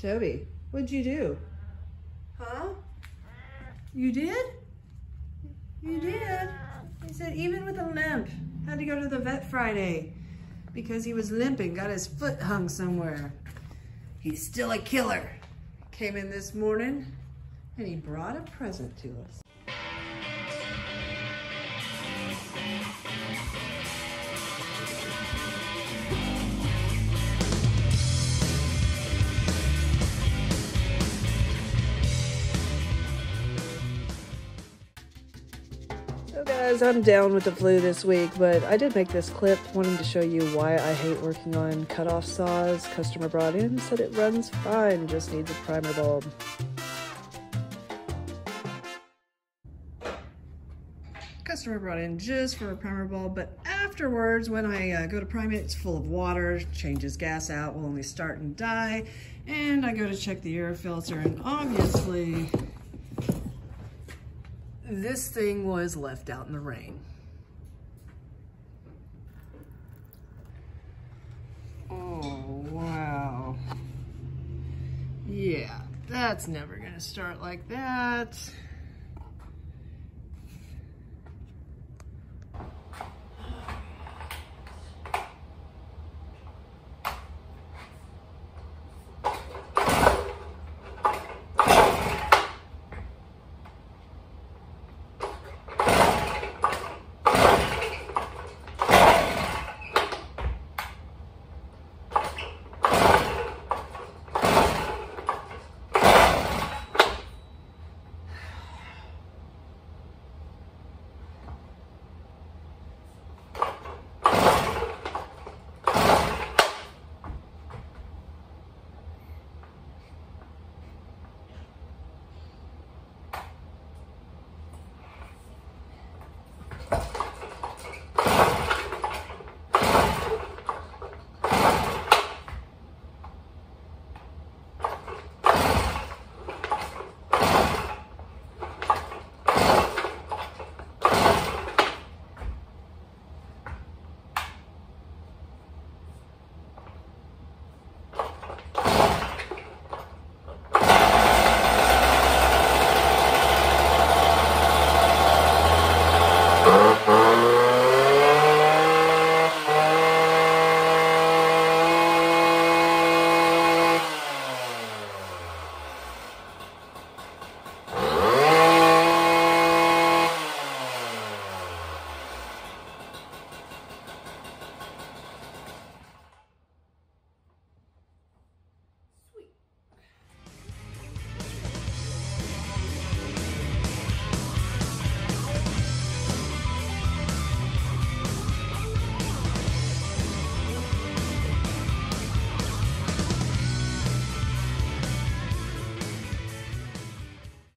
Toby, what'd you do? Huh? You did? You did. He said even with a limp, had to go to the vet Friday because he was limping, got his foot hung somewhere. He's still a killer. Came in this morning and he brought a present to us. So guys, I'm down with the flu this week, but I did make this clip wanting to show you why I hate working on cut-off saws. Customer brought in, said it runs fine, just needs a primer bulb. Customer brought in just for a primer bulb, but afterwards when I go to prime it, it's full of water, changes gas out, will only start and die, and I go to check the air filter and obviously this thing was left out in the rain. Oh, wow. Yeah, that's never gonna start like that.